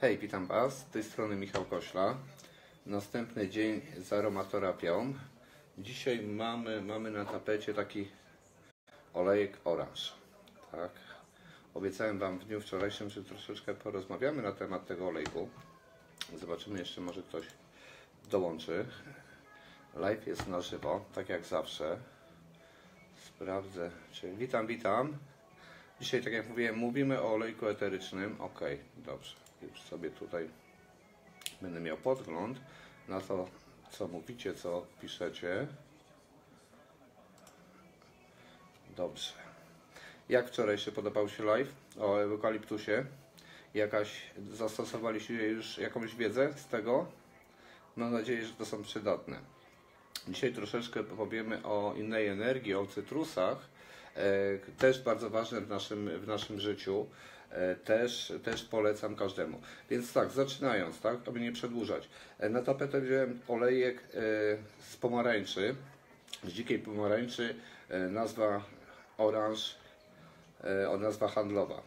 Hej, witam Was, z tej strony Michal Kośla. Następny dzień z aromaterapią. Dzisiaj mamy na tapecie taki olejek oranż. Tak? Obiecałem Wam w dniu wczorajszym, że troszeczkę porozmawiamy na temat tego olejku. Zobaczymy jeszcze, może ktoś dołączy. Live jest na żywo, tak jak zawsze. Sprawdzę, czy... Witam. Dzisiaj, tak jak mówiłem, mówimy o olejku eterycznym. Ok, dobrze. Już sobie tutaj będę miał podgląd na to, co mówicie, co piszecie. Dobrze. Jak wczorajszy podobał się live o eukaliptusie? Zastosowaliście już jakąś wiedzę z tego? Mam nadzieję, że to są przydatne. Dzisiaj troszeczkę powiemy o innej energii, o cytrusach. Też bardzo ważne w naszym życiu. Też polecam każdemu. Więc tak, zaczynając, tak, aby nie przedłużać. Na tapetę wziąłem olejek z pomarańczy, z dzikiej pomarańczy, nazwa oranż, nazwa handlowa.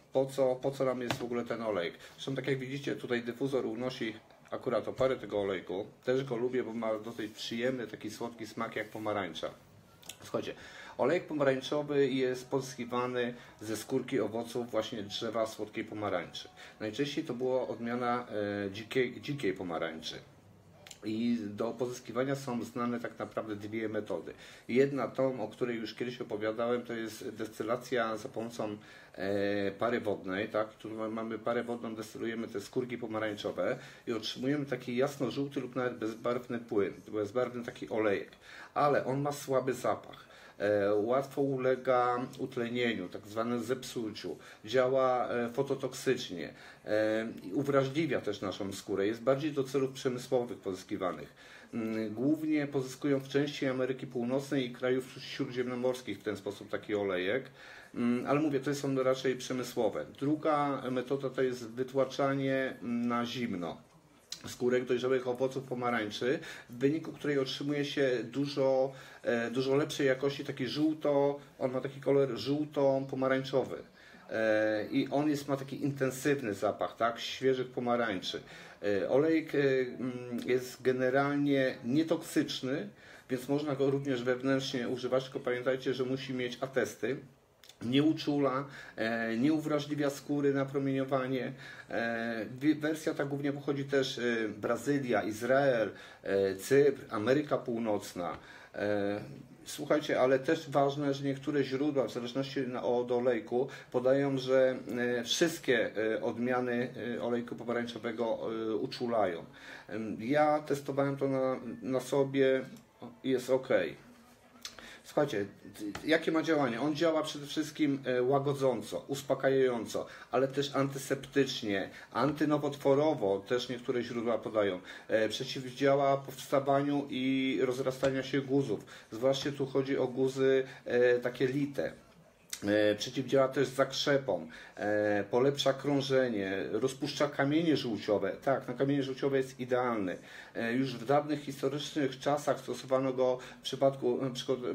Po co nam jest w ogóle ten olejek? Zresztą tak jak widzicie, tutaj dyfuzor unosi akurat opary tego olejku. Też go lubię, bo ma do tej przyjemny, taki słodki smak jak pomarańcza. Słuchajcie, olejek pomarańczowy jest pozyskiwany ze skórki owoców właśnie drzewa słodkiej pomarańczy. Najczęściej to była odmiana dzikiej pomarańczy. I do pozyskiwania są znane tak naprawdę dwie metody. Jedna, tą, o której już kiedyś opowiadałem, to jest destylacja za pomocą pary wodnej, tak? Tu mamy parę wodną, destylujemy te skórki pomarańczowe i otrzymujemy taki jasno-żółty lub nawet bezbarwny płyn, bezbarwny taki olejek, ale on ma słaby zapach. Łatwo ulega utlenieniu, tak zwanym zepsuciu, działa fototoksycznie, uwrażliwia też naszą skórę, jest bardziej do celów przemysłowych pozyskiwanych. Głównie pozyskują w części Ameryki Północnej i krajów śródziemnomorskich w ten sposób taki olejek, ale mówię, to są raczej przemysłowe. Druga metoda to jest wytłaczanie na zimno skórek dojrzałych owoców pomarańczy, w wyniku której otrzymuje się dużo lepszej jakości, taki żółto, on ma taki kolor żółto-pomarańczowy i on ma taki intensywny zapach, tak, świeżych pomarańczy. Olejek jest generalnie nietoksyczny, więc można go również wewnętrznie używać, tylko pamiętajcie, że musi mieć atesty. Nie uczula, nie uwrażliwia skóry na promieniowanie. Wersja ta głównie pochodzi też Brazylia, Izrael, Cypr, Ameryka Północna. Słuchajcie, ale też ważne, że niektóre źródła, w zależności od olejku, podają, że wszystkie odmiany olejku pomarańczowego uczulają. Ja testowałem to na sobie i jest ok. Słuchajcie, jakie ma działanie? On działa przede wszystkim łagodząco, uspokajająco, ale też antyseptycznie, antynowotworowo, też niektóre źródła podają. Przeciwdziała powstawaniu i rozrastania się guzów, zwłaszcza tu chodzi o guzy takie lite. Przeciwdziała też zakrzepom, polepsza krążenie, rozpuszcza kamienie żółciowe. Tak, na kamienie żółciowe jest idealny. Już w dawnych historycznych czasach stosowano go w przypadku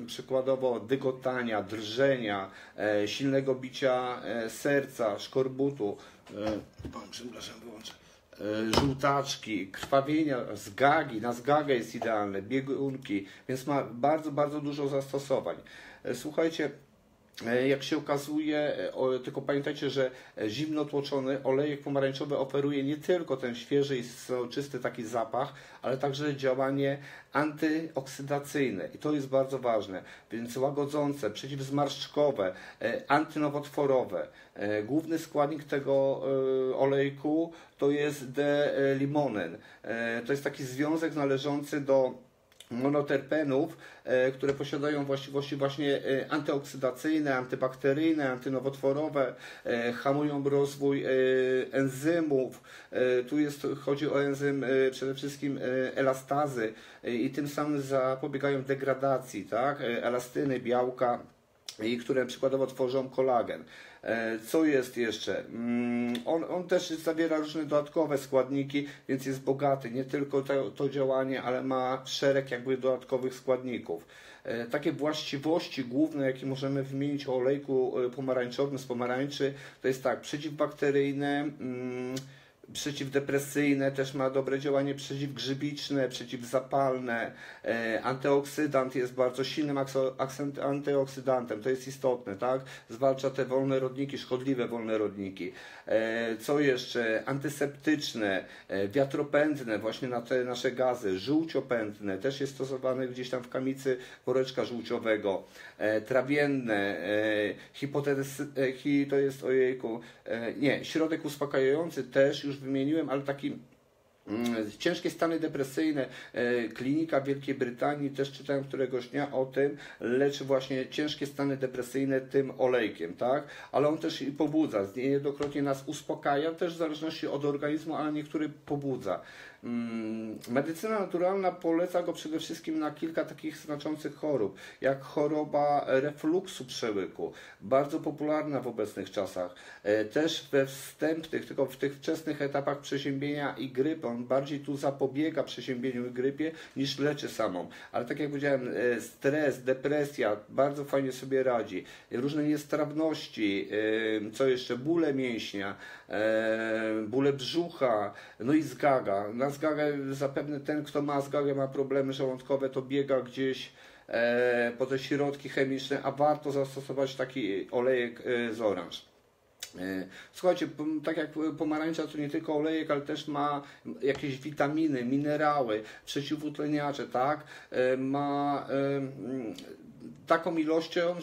przykładowo dygotania, drżenia, silnego bicia serca, szkorbutu, żółtaczki, krwawienia, zgagi, na zgagę jest idealny, biegunki, więc ma bardzo, bardzo dużo zastosowań. Słuchajcie, jak się okazuje, tylko pamiętajcie, że zimno tłoczony olejek pomarańczowy oferuje nie tylko ten świeży i soczysty taki zapach, ale także działanie antyoksydacyjne i to jest bardzo ważne, więc łagodzące, przeciwzmarszczkowe, antynowotworowe. Główny składnik tego olejku to jest D-limonen. To jest taki związek należący do monoterpenów, które posiadają właściwości właśnie antyoksydacyjne, antybakteryjne, antynowotworowe, hamują rozwój enzymów. Tu chodzi o enzym przede wszystkim elastazy i tym samym zapobiegają degradacji, tak? Elastyny, białka, i które przykładowo tworzą kolagen. Co jest jeszcze? On też zawiera różne dodatkowe składniki, więc jest bogaty. Nie tylko to działanie, ale ma szereg jakby dodatkowych składników. Takie właściwości główne, jakie możemy wymienić o olejku pomarańczowym z pomarańczy, to jest tak, przeciwbakteryjne, przeciwdepresyjne, też ma dobre działanie przeciwgrzybiczne, przeciwzapalne. Antyoksydant jest bardzo silnym antyoksydantem, to jest istotne, tak? Zwalcza te wolne rodniki, szkodliwe wolne rodniki. Co jeszcze? Antyseptyczne, wiatropędne, właśnie na te nasze gazy, żółciopędne, też jest stosowane gdzieś tam w kamicy woreczka żółciowego, trawienne, środek uspokajający też już wymieniłem, ale taki ciężkie stany depresyjne. Klinika Wielkiej Brytanii, też czytałem któregoś dnia o tym, leczy właśnie ciężkie stany depresyjne tym olejkiem, tak? Ale on też i pobudza, niejednokrotnie nas uspokaja, też w zależności od organizmu, ale niektóry pobudza. Medycyna naturalna poleca go przede wszystkim na kilka takich znaczących chorób, jak choroba refluksu przełyku, bardzo popularna w obecnych czasach, też we wstępnych, tylko w tych wczesnych etapach przeziębienia i grypy. On bardziej tu zapobiega przeziębieniu i grypie niż leczy samą, ale tak jak powiedziałem, stres, depresja, bardzo fajnie sobie radzi, różne niestrawności, co jeszcze, bóle mięśnia, bóle brzucha, no i zgaga. Na zgagę zapewne ten, kto ma zgagę, ma problemy żołądkowe, to biega gdzieś po te środki chemiczne, a warto zastosować taki olejek z oranż. Słuchajcie, tak jak pomarańcza to nie tylko olejek, ale też ma jakieś witaminy, minerały, przeciwutleniacze, tak? Ma taką ilością,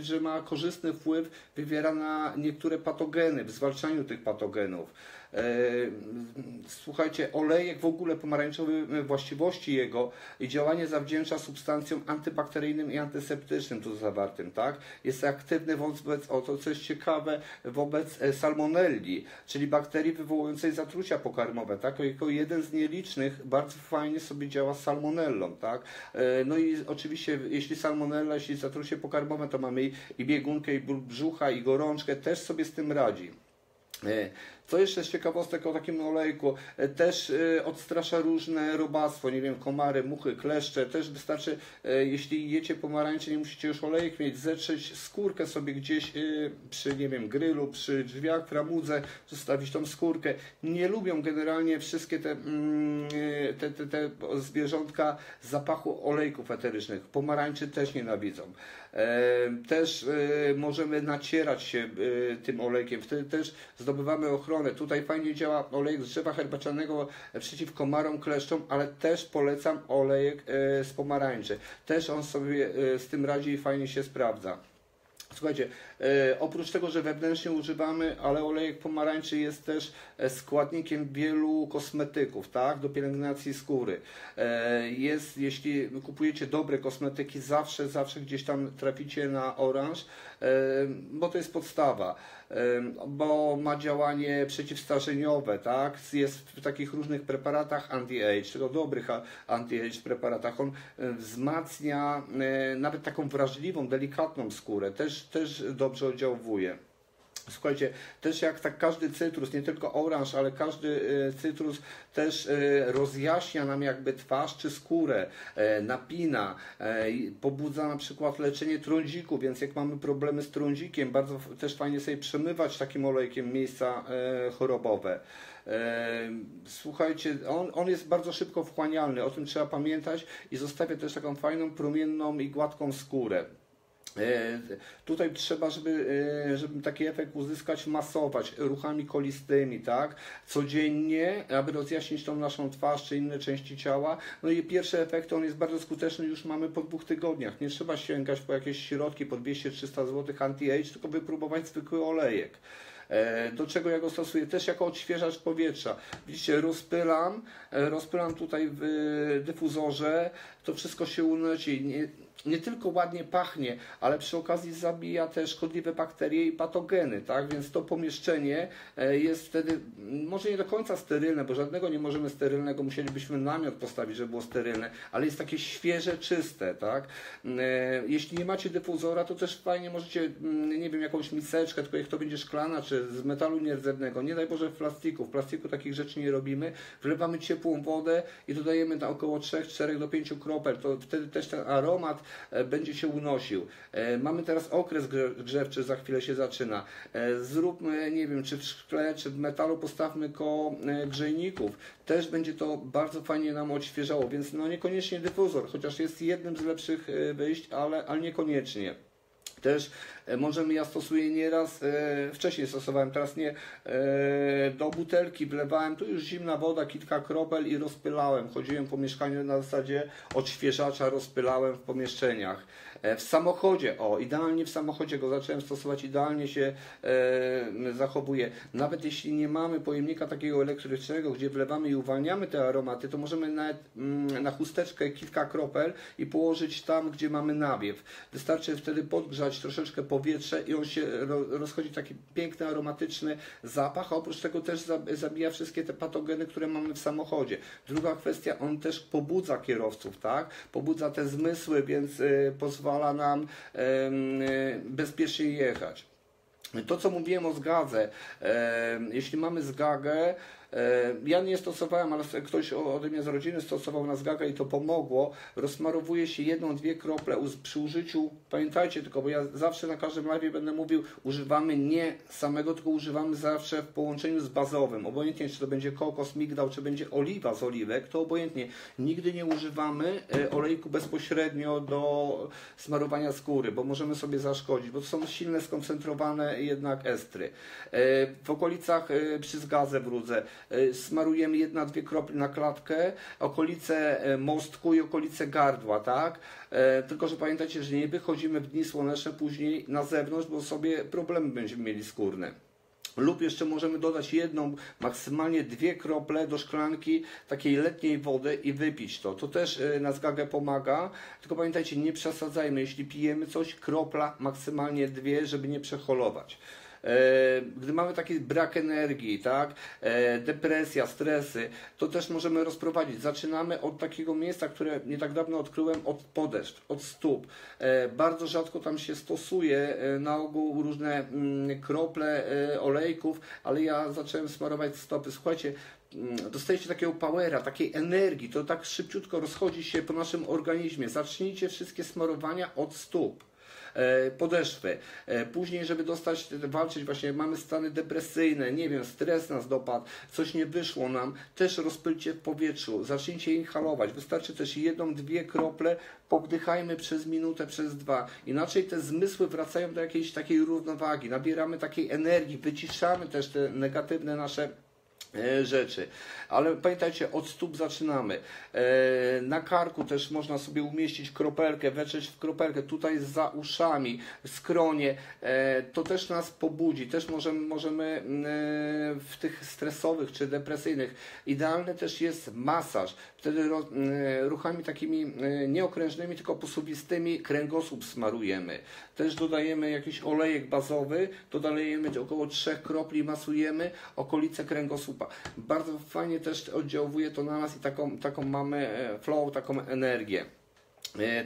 że ma korzystny wpływ, wywiera na niektóre patogeny, w zwalczaniu tych patogenów. Słuchajcie, olejek w ogóle pomarańczowy, właściwości jego i działanie zawdzięcza substancjom antybakteryjnym i antyseptycznym tu zawartym, tak? Jest aktywny wobec, o to co jest ciekawe, wobec salmonelli, czyli bakterii wywołującej zatrucia pokarmowe, tak? Jako jeden z nielicznych bardzo fajnie sobie działa z salmonellą, tak? No i oczywiście jeśli salmonella, jeśli zatrucie pokarmowe, to mamy i biegunkę, i ból brzucha, i gorączkę, też sobie z tym radzi. Co jeszcze z ciekawostek o takim olejku? Też odstrasza różne robactwo, nie wiem, komary, muchy, kleszcze. Też wystarczy, jeśli jecie pomarańcze, nie musicie już olejek mieć, zetrzeć skórkę sobie gdzieś przy, nie wiem, grylu, przy drzwiach, framudze, zostawić tą skórkę. Nie lubią generalnie wszystkie te zwierzątka zapachu olejków eterycznych. Pomarańczy też nienawidzą. Też możemy nacierać się tym olejkiem, wtedy też zdobywamy ochronę. Tutaj fajnie działa olejek z drzewa herbacianego przeciw komarom, kleszczom, ale też polecam olejek z pomarańczy. Też on sobie z tym radzi i fajnie się sprawdza. Słuchajcie, oprócz tego, że wewnętrznie używamy, ale olejek pomarańczy jest też składnikiem wielu kosmetyków, tak, do pielęgnacji skóry. Jest, jeśli kupujecie dobre kosmetyki, zawsze gdzieś tam traficie na oranż, bo to jest podstawa, bo ma działanie przeciwstarzeniowe, tak, jest w takich różnych preparatach anti-age, to dobrych anti-age preparatach. On wzmacnia nawet taką wrażliwą, delikatną skórę, też dobrze oddziałuje. Słuchajcie, też jak tak każdy cytrus, nie tylko oranż, ale każdy cytrus też rozjaśnia nam jakby twarz czy skórę, napina, pobudza na przykład leczenie trądziku, więc jak mamy problemy z trądzikiem, bardzo też fajnie sobie przemywać takim olejkiem miejsca chorobowe. Słuchajcie, on jest bardzo szybko wchłanialny, o tym trzeba pamiętać i zostawia też taką fajną, promienną i gładką skórę. Tutaj trzeba, żeby taki efekt uzyskać, masować ruchami kolistymi, tak? Codziennie, aby rozjaśnić tą naszą twarz czy inne części ciała. No i pierwszy efekt, on jest bardzo skuteczny, już mamy po 2 tygodniach. Nie trzeba sięgać po jakieś środki po 200–300 zł anti-age, tylko wypróbować zwykły olejek. Do czego ja go stosuję? Też jako odświeżacz powietrza. Widzicie, rozpylam tutaj w dyfuzorze, to wszystko się unosi. Nie tylko ładnie pachnie, ale przy okazji zabija też szkodliwe bakterie i patogeny, tak? Więc to pomieszczenie jest wtedy może nie do końca sterylne, bo żadnego nie możemy sterylnego, musielibyśmy namiot postawić, żeby było sterylne, ale jest takie świeże, czyste, tak? Jeśli nie macie dyfuzora, to też fajnie możecie, nie wiem, jakąś miseczkę, tylko jak to będzie szklana, czy z metalu nierdzewnego, nie daj Boże w plastiku takich rzeczy nie robimy, wlewamy ciepłą wodę i dodajemy na około 3–4–5 kropel, to wtedy też ten aromat temat będzie się unosił. Mamy teraz okres grzewczy, za chwilę się zaczyna. Zróbmy, nie wiem, czy w szkle, czy w metalu postawmy koło grzejników. Też będzie to bardzo fajnie nam odświeżało, więc no niekoniecznie dyfuzor, chociaż jest jednym z lepszych wyjść, ale niekoniecznie. Też możemy, ja stosuję nieraz, wcześniej stosowałem, teraz nie, do butelki wlewałem, tu już zimna woda, kilka kropel i rozpylałem. Chodziłem po mieszkaniu na zasadzie odświeżacza, rozpylałem w pomieszczeniach. W samochodzie, idealnie w samochodzie go zacząłem stosować, idealnie się zachowuje. Nawet jeśli nie mamy pojemnika takiego elektrycznego, gdzie wlewamy i uwalniamy te aromaty, to możemy nawet na chusteczkę kilka kropel i położyć tam, gdzie mamy nawiew. Wystarczy wtedy podgrzać troszeczkę powietrze i on się rozchodzi, taki piękny, aromatyczny zapach, a oprócz tego też zabija wszystkie te patogeny, które mamy w samochodzie. Druga kwestia, on też pobudza kierowców, tak? Pobudza te zmysły, więc pozwala nam bezpiecznie jechać. To, co mówiłem o zgadze, jeśli mamy zgagę, ja nie stosowałem, ale ktoś ode mnie z rodziny stosował na zgagę i to pomogło. Rozmarowuje się jedną, dwie krople przy użyciu. Pamiętajcie tylko, bo ja zawsze na każdym live będę mówił, używamy nie samego, tylko używamy zawsze w połączeniu z bazowym. Obojętnie, czy to będzie kokos, migdał, czy będzie oliwa z oliwek, to obojętnie. Nigdy nie używamy olejku bezpośrednio do smarowania skóry, bo możemy sobie zaszkodzić, bo to są silne, skoncentrowane jednak estry. W okolicach przy zgadze w rudze smarujemy jedna, dwie krople na klatkę, okolice mostku i okolice gardła, tak? Tylko że pamiętajcie, że nie wychodzimy w dni słoneczne później na zewnątrz, bo sobie problemy będziemy mieli skórne. Lub jeszcze możemy dodać jedną, maksymalnie dwie krople do szklanki takiej letniej wody i wypić to. To też na zgagę pomaga, tylko pamiętajcie, nie przesadzajmy. Jeśli pijemy coś, kropla, maksymalnie dwie, żeby nie przeholować. Gdy mamy taki brak energii, tak, depresja, stresy, to też możemy rozprowadzić. Zaczynamy od takiego miejsca, które nie tak dawno odkryłem, od podeszw, od stóp. Bardzo rzadko tam się stosuje na ogół różne krople olejków, ale ja zacząłem smarować stopy. Słuchajcie, dostajecie takiego powera, takiej energii, to tak szybciutko rozchodzi się po naszym organizmie. Zacznijcie wszystkie smarowania od stóp. Podeszwy. Później, żeby dostać, walczyć, właśnie mamy stany depresyjne, nie wiem, stres nas dopadł, coś nie wyszło nam, też rozpylcie w powietrzu, zacznijcie inhalować. Wystarczy też jedną, dwie krople, powdychajmy przez minutę, przez dwa. Inaczej te zmysły wracają do jakiejś takiej równowagi, nabieramy takiej energii, wyciszamy też te negatywne nasze rzeczy. Ale pamiętajcie, od stóp zaczynamy. Na karku też można sobie umieścić kropelkę, wetrzeć w kropelkę, tutaj za uszami, skronie. To też nas pobudzi. Też możemy w tych stresowych czy depresyjnych. Idealny też jest masaż. Wtedy ruchami takimi nieokrężnymi, tylko posuwistymi kręgosłup smarujemy. Też dodajemy jakiś olejek bazowy, dodajemy około 3 kropli, masujemy okolice kręgosłupa. Bardzo fajnie też oddziałuje to na nas i taką mamy flow, taką energię.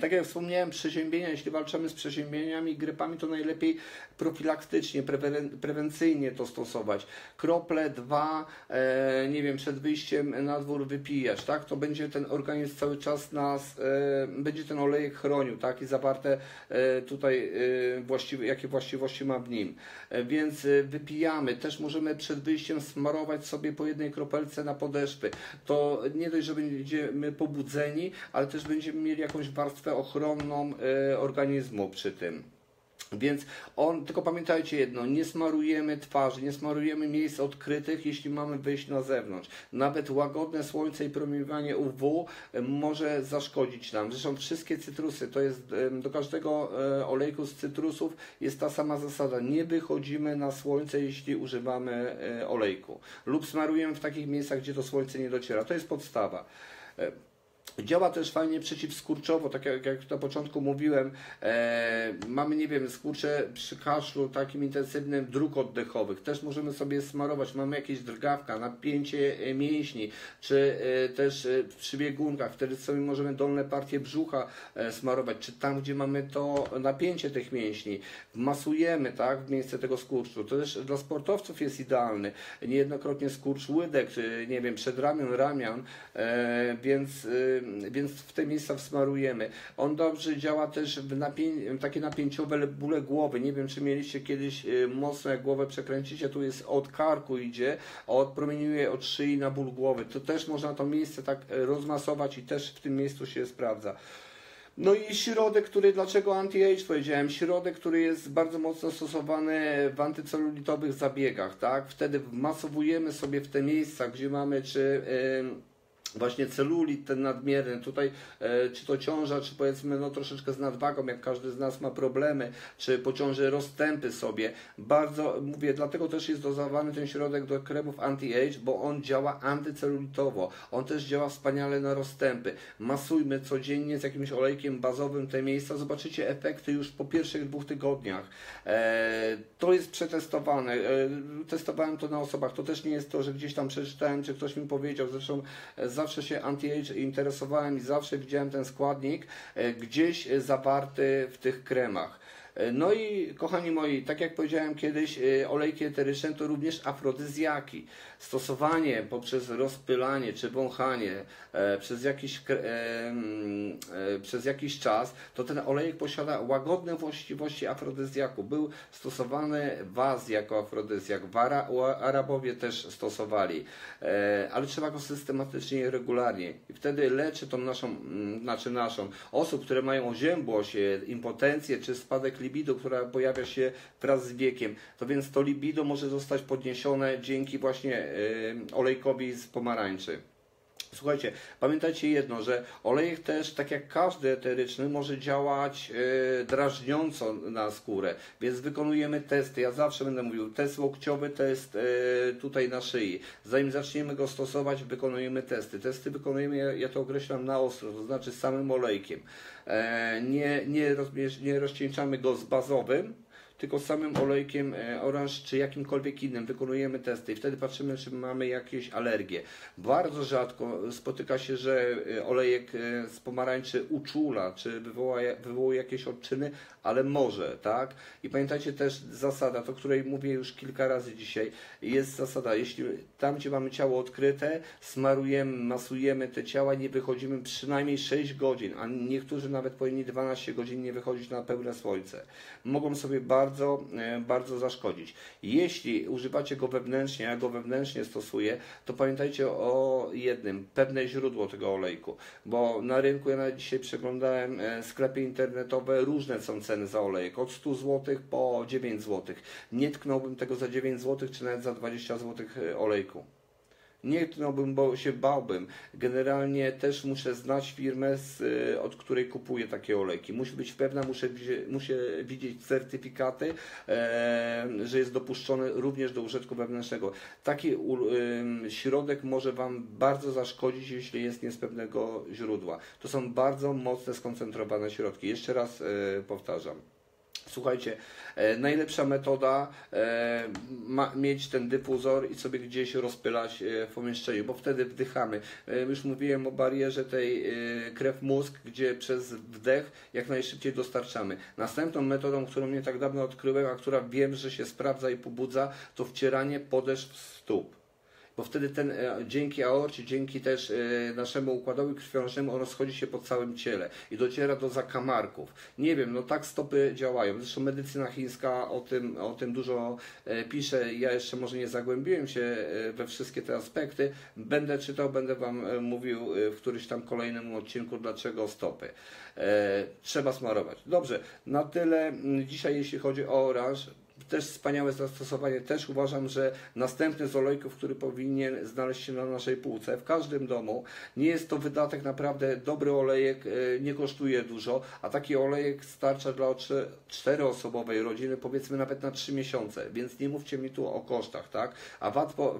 Tak jak wspomniałem, przeziębienia, jeśli walczymy z przeziębieniami i grypami, to najlepiej profilaktycznie, prewencyjnie to stosować. Krople, dwa, nie wiem, przed wyjściem na dwór wypijesz, tak? To będzie ten organizm cały czas nas, będzie ten olejek chronił, tak? I zawarte tutaj, jakie właściwości ma w nim. Więc wypijamy, też możemy przed wyjściem smarować sobie po jednej kropelce na podeszwy. To nie dość, że będziemy pobudzeni, ale też będziemy mieli jakąś warstwę ochronną organizmu przy tym. Więc tylko pamiętajcie jedno, nie smarujemy twarzy, nie smarujemy miejsc odkrytych, jeśli mamy wyjść na zewnątrz. Nawet łagodne słońce i promieniowanie UV może zaszkodzić nam. Zresztą wszystkie cytrusy, to jest do każdego olejku z cytrusów jest ta sama zasada. Nie wychodzimy na słońce, jeśli używamy olejku. Lub smarujemy w takich miejscach, gdzie to słońce nie dociera. To jest podstawa. Działa też fajnie przeciwskurczowo, tak jak na początku mówiłem, mamy, nie wiem, skurcze przy kaszlu takim intensywnym dróg oddechowych, też możemy sobie smarować, mamy jakieś drgawka, napięcie mięśni, czy też przy biegunkach, wtedy sobie możemy dolne partie brzucha smarować, czy tam, gdzie mamy to napięcie tych mięśni, masujemy, tak, w miejsce tego skurczu. To też dla sportowców jest idealny, niejednokrotnie skurcz łydek, nie wiem, przedramion, ramion, więc więc w te miejsca wsmarujemy. On dobrze działa też w takie napięciowe bóle głowy. Nie wiem, czy mieliście kiedyś mocno, jak głowę przekręcicie, tu jest od karku idzie, odpromieniuje od szyi na ból głowy. To też można to miejsce tak rozmasować i też w tym miejscu się sprawdza. No i środek, który, dlaczego anti-age powiedziałem, środek, który jest bardzo mocno stosowany w antycelulitowych zabiegach, tak? Wtedy masowujemy sobie w te miejsca, gdzie mamy czy właśnie celulit ten nadmierny, tutaj czy to ciąża, czy powiedzmy no troszeczkę z nadwagą, jak każdy z nas ma problemy, czy po ciąży rozstępy sobie. Bardzo, mówię, dlatego też jest dozawany ten środek do kremów anti-age, bo on działa antycelulitowo. On też działa wspaniale na rozstępy. Masujmy codziennie z jakimś olejkiem bazowym te miejsca, zobaczycie efekty już po pierwszych 2 tygodniach. To jest przetestowane. Testowałem to na osobach. To też nie jest to, że gdzieś tam przeczytałem, czy ktoś mi powiedział, zresztą zawsze się anti-age interesowałem i zawsze widziałem ten składnik gdzieś zawarty w tych kremach. No i kochani moi, tak jak powiedziałem kiedyś, olejki eteryczne to również afrodyzjaki. Stosowanie poprzez rozpylanie czy wąchanie przez jakiś czas, to ten olejek posiada łagodne właściwości afrodyzjaku. Był stosowany w Azji jako afrodyzjak, Arabowie też stosowali, ale trzeba go systematycznie i regularnie. I wtedy leczy tą naszą, osób, które mają oziębłość, impotencję czy spadek libido, która pojawia się wraz z wiekiem. To więc to libido może zostać podniesione dzięki właśnie olejkowi z pomarańczy. Słuchajcie, pamiętajcie jedno, że olejek też, tak jak każdy eteryczny, może działać drażniąco na skórę, więc wykonujemy testy. Ja zawsze będę mówił, test łokciowy, test tutaj na szyi. Zanim zaczniemy go stosować, wykonujemy testy. Testy wykonujemy, ja to określam na ostro, to znaczy samym olejkiem. Nie rozcieńczamy go z bazowym, tylko samym olejkiem oranż czy jakimkolwiek innym wykonujemy testy i wtedy patrzymy, czy mamy jakieś alergie. Bardzo rzadko spotyka się, że olejek z pomarańczy uczula, czy wywołuje jakieś odczyny, ale może, tak? I pamiętajcie też zasada, o której mówię już kilka razy dzisiaj, jest zasada, jeśli tam, gdzie mamy ciało odkryte, smarujemy, masujemy te ciała, nie wychodzimy przynajmniej 6 godzin, a niektórzy nawet powinni 12 godzin nie wychodzić na pełne słońce. Mogą sobie bardzo zaszkodzić. Jeśli używacie go wewnętrznie, ja go wewnętrznie stosuję, to pamiętajcie o jednym, pewne źródło tego olejku, bo na rynku, ja dzisiaj przeglądałem sklepy internetowe, różne są ceny za olejek, od 100 zł po 9 zł. Nie tknąłbym tego za 9 zł, czy nawet za 20 zł olejku. Nie tknąłbym, bo się bałbym. Generalnie też muszę znać firmę, od której kupuję takie olejki. Muszę być pewna, muszę widzieć certyfikaty, że jest dopuszczony również do użytku wewnętrznego. Taki środek może Wam bardzo zaszkodzić, jeśli jest nie z pewnego źródła. To są bardzo mocne, skoncentrowane środki. Jeszcze raz powtarzam. Słuchajcie, najlepsza metoda mieć ten dyfuzor i sobie gdzieś rozpylać w pomieszczeniu, bo wtedy wdychamy. Już mówiłem o barierze tej krew-mózg, gdzie przez wdech jak najszybciej dostarczamy. Następną metodą, którą nie tak dawno odkryłem, a która wiem, że się sprawdza i pobudza, to wcieranie podeszw stóp. Bo wtedy ten, dzięki aorcie, dzięki też naszemu układowi krwionośnemu, on rozchodzi się po całym ciele i dociera do zakamarków. Nie wiem, no tak stopy działają. Zresztą medycyna chińska o tym dużo pisze. Ja jeszcze może nie zagłębiłem się we wszystkie te aspekty. Będę czytał, będę Wam mówił w którymś tam kolejnym odcinku, dlaczego stopy. Trzeba smarować. Dobrze, na tyle dzisiaj, jeśli chodzi o oranż. Też wspaniałe zastosowanie, też uważam, że następny z olejków, który powinien znaleźć się na naszej półce, w każdym domu. Nie jest to wydatek, naprawdę dobry olejek, nie kosztuje dużo, a taki olejek starcza dla 4-osobowej rodziny, powiedzmy nawet na 3 miesiące, więc nie mówcie mi tu o kosztach, tak? A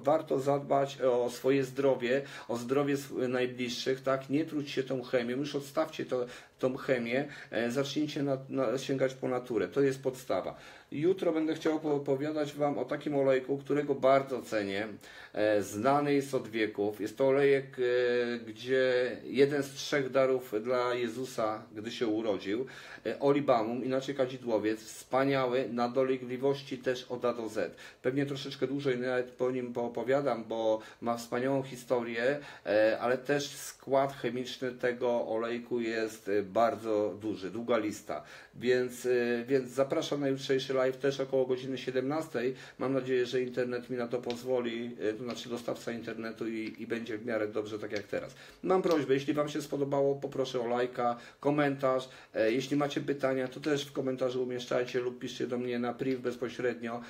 warto zadbać o swoje zdrowie, o zdrowie najbliższych, tak? Nie truć się tą chemią, już odstawcie to, tą chemię, zacznijcie sięgać po naturę. To jest podstawa. Jutro będę chciał opowiadać Wam o takim olejku, którego bardzo cenię. Znany jest od wieków. Jest to olejek, gdzie jeden z 3 darów dla Jezusa, gdy się urodził. Olibamum, inaczej kadzidłowiec, wspaniały, na dolegliwości też od A do Z. Pewnie troszeczkę dłużej nawet po nim poopowiadam, bo ma wspaniałą historię, ale też skład chemiczny tego olejku jest bardzo duży, długa lista. Więc zapraszam na jutrzejszy live też około godziny 17. Mam nadzieję, że internet mi na to pozwoli, to znaczy dostawca internetu i będzie w miarę dobrze, tak jak teraz. Mam prośbę, jeśli Wam się spodobało, poproszę o lajka, komentarz. Jeśli macie pytania, to też w komentarzu umieszczajcie lub piszcie do mnie na priv bezpośrednio.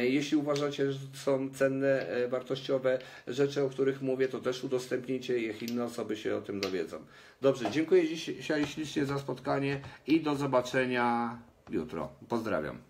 Jeśli uważacie, że są cenne, wartościowe rzeczy, o których mówię, to też udostępnijcie, niech inne osoby się o tym dowiedzą. Dobrze, dziękuję dzisiaj ślicznie za spotkanie i do zobaczenia jutro. Pozdrawiam.